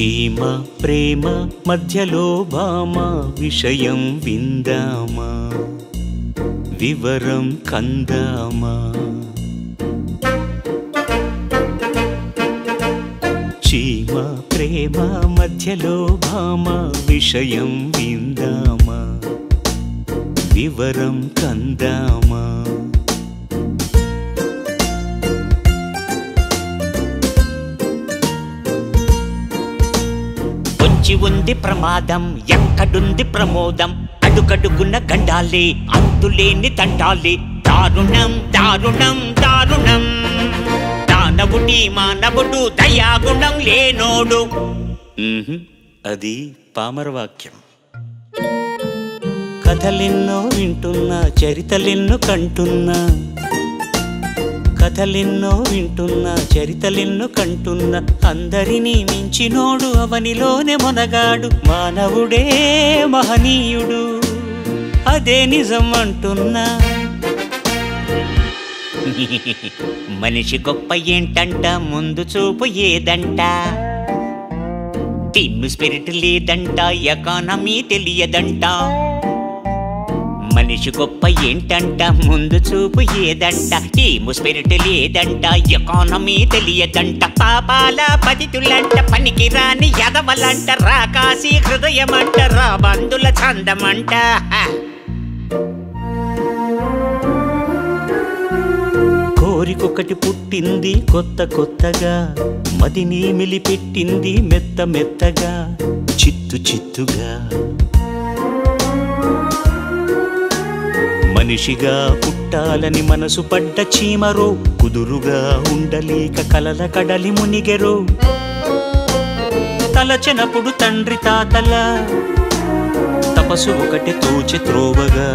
చీమ ప్రేమ మధ్యలో భామ విషయం విందామా వివరం కందామా. చీమ ప్రేమ మధ్యలో భామ విషయం విందామా వివరం కందామా. ఉంది ప్రమాదం ఎక్కడుంది ప్రమోదం అడుగడుగున గండాలే అంతులేని తండాలే దారుణం దారుణం దారుణం. దానవుడి మానవుడు దయాగుణం లేనోడు. అది పామరవాక్యం. కథలెన్నో వింటున్నా చరితలెన్నో కంటున్నా కథలెన్నో వింటున్నా చరితలెన్నో కంటున్నా అందరినీ మించినోడు అవనిలోనే మొనగాడు. మానవుడే మహనీయుడు అదే నిజం అంటున్నా. మనిషి గొప్ప ఏంటంట ముందు చూపు ఏదంట టీమ్ స్పిరిట్ లేదంట ఎకానమీ తెలియదంట. మనిషి గొప్ప ఏంటంట ముందు చూపు ఏదంట టీము స్పిరిట్ లేదంట ఎకానమీ తెలియదంట. పాపాల పతితులంట పనికిరాని ఎదవలంట రాకాశీ హృదయమంట రాబందుల చందమంట. కోరికొకటి పుట్టింది కొత్త కొత్తగా మదిని మిలిపెట్టింది మెత్త మెత్తగా చిత్తు చిత్తుగా. మనిషిగా పుట్టాలని మనసు పడ్డ చీమరో కుదురుగా ఉండలేక కలల కడలి మునిగెరో. తలచెనప్పుడు తండ్రి తాతల తపసు ఒకటి తోచి త్రోవగా.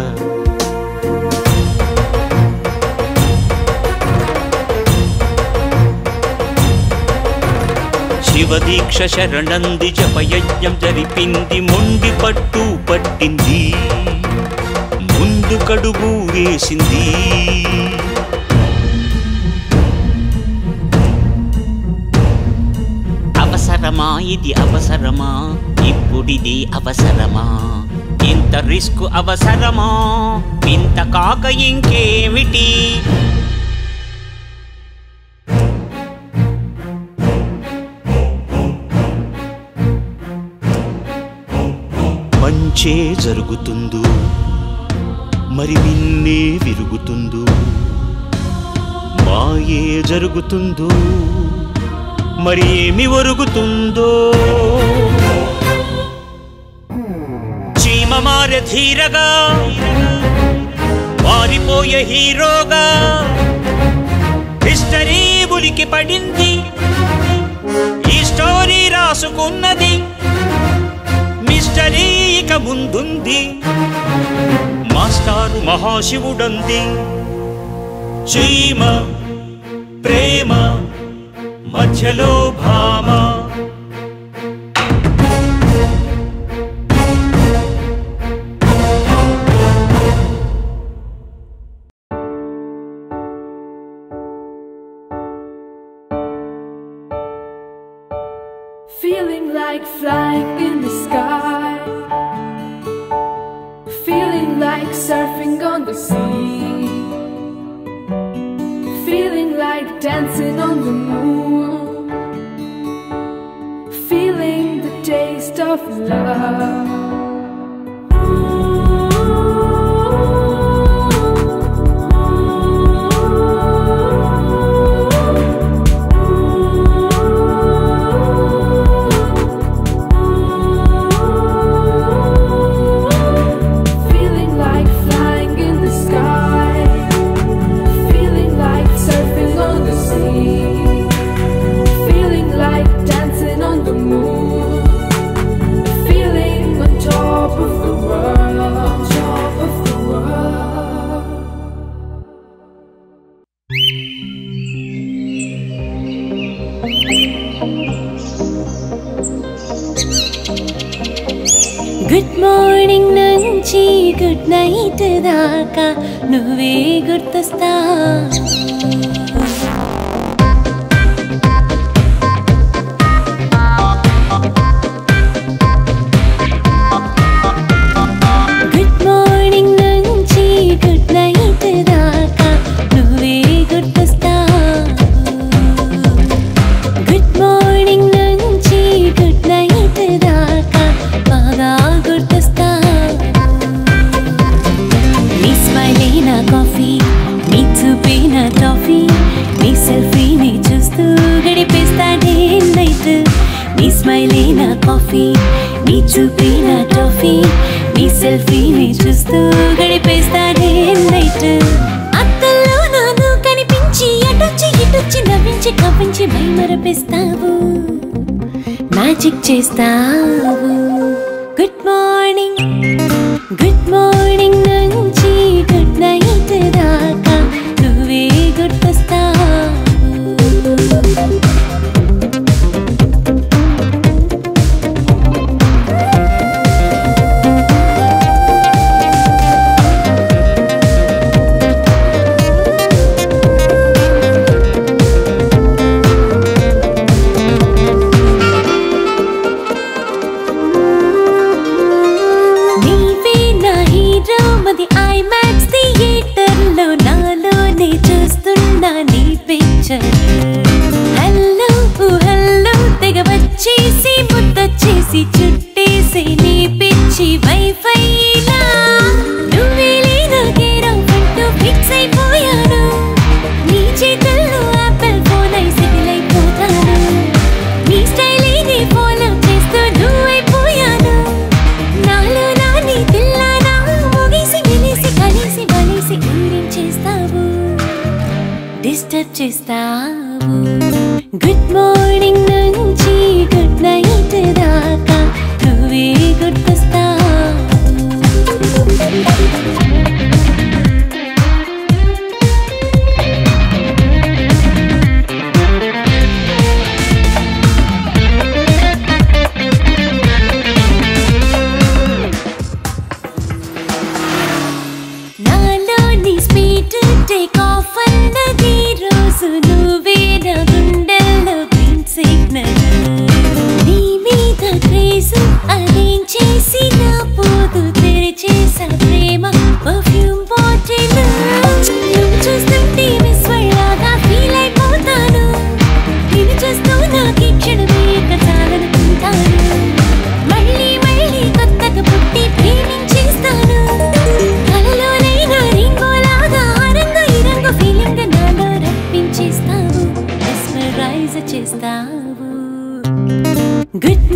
శివదీక్ష శరణంది జపయజ్ఞం జరిపింది మొండి పట్టు పట్టింది ముందు కడుగు వేసింది. అవసరమా ఇది అవసరమా ఇప్పుడిది అవసరమా ఇంత రిస్క్ అవసరమా ఇంత కాక ఇంకేమిటి. మంచే జరుగుతుందో మరి నిన్నే విరుగుతుందో మాయే జరుగుతుందో మరి ఏమి ఒరుగుతుందో. చీమ మారే ధీరగా మారిపోయే హీరోగా హిస్టరీ ఉలికి పడింది ఈ స్టోరీ రాసుకున్నది మిస్టరీ ఇక ముందుంది మాస్టారు మహాశివుడంది. చీమ ప్రేమ మధ్యలో భామ. Feeling like flying in the sky, like surfing on the sea, feeling like dancing on the moon, feeling the taste of love. Good morning నుంచి గుడ్ నైట్ దాకా నువ్వే గుర్తొస్తా. coffee, need to be a toffee, me selfie, me just to gadipesta day and night. Atalo nanu kanipinchi, atochi itochi navinchi kavinchi mai marapestavu, magic chestavu. Good morning, good morning nunchi, good night daaka, nuve good pastavu. Hello, oh hello, tega vachesi muttachesi chuttesi nee pichi wifi la nuve leena kero pattu fix ayipoyanu nee cheetallo apple phone ai settle ayipothanu nee style ni follow chestu nuve ayipoyanu naalo nani tillana ogisi minisi kalisi balisi gurin chestavu disturb chestavu. Good morning nunchi, good night daaka, nuve good pastavu. Good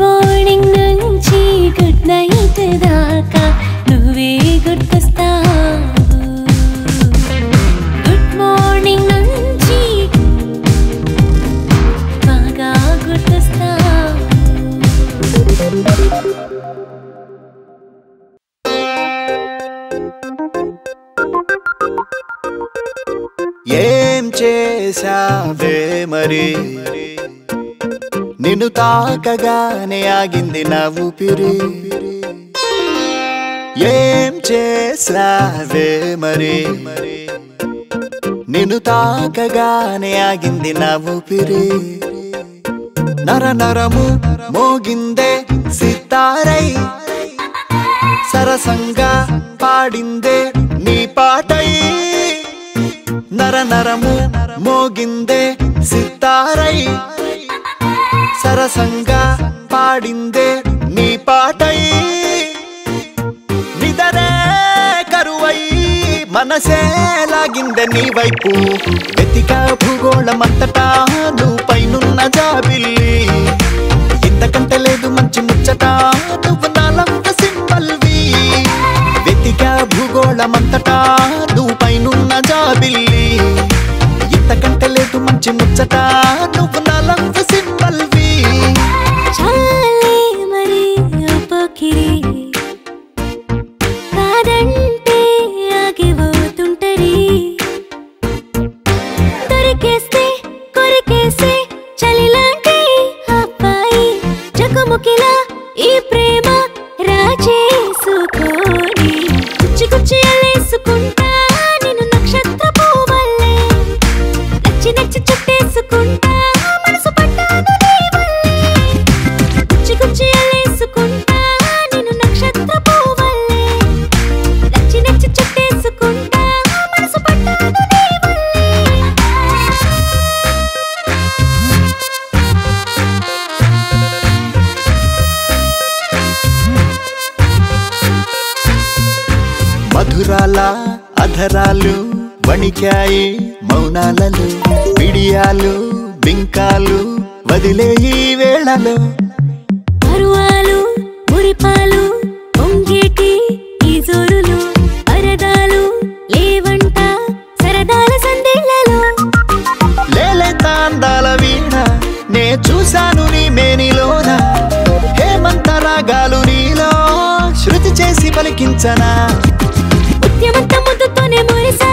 morning nunchi, good night daaka, nuve good pastavu. Good morning nunchi, baga good pastavu. ఏం చేసావే మరి నిన్ను తాకగానే ఆగింది నా ఊపిరి, ఏం చేసావే మరి నిన్ను తాకగానే ఆగింది నా ఊపిరి, నర నరము మోగిందే సితారై సరసంగా పాడిందే నీ పాటై, నర నరము మోగిందే సితారై సరసంగా పాడిందే నీ పాటై, నిదరే కరువై మనసే లాగిందే నీ వైపు, వెతిక భూగోళమంతటా నువ్వు పైనున్న జాబిల్లి, ఇంతకంటే లేదు మంచి ముచ్చట నువ్వు నాలంత సింబల్వి, వెతిక భూగోళమంతటా నువ్వు పైనున్న జాబిల్లి, ఇంతకంటే లేదు మంచి ముచ్చట నువ్వు నాలంత సింబల్వి. మధురాల అధరాలు వణికాయి మౌనాలలు బిడియాలు బింకాలు వదిలే ఈ వేళలో పరువాలు మురిపాలు పొంగేటి ఈ జోరులు అరదాలు లేవంట సరదాల సందేళ్ళలో లేలేతాందాల వీణ నే చూసాను నీ మేనిలోన హేమంత రాగాలు నీలో శృతి చేసి పలికించనా ఉద్యమంత ముద్దుతోనే మురిసా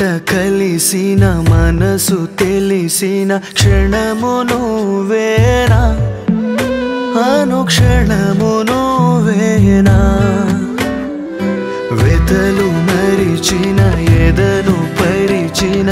మాట కలిసిన మనసు తెలిసిన క్షణమునువేనా అనుక్షణమునువేనా వెతలు మరిచిన ఎదను పరిచిన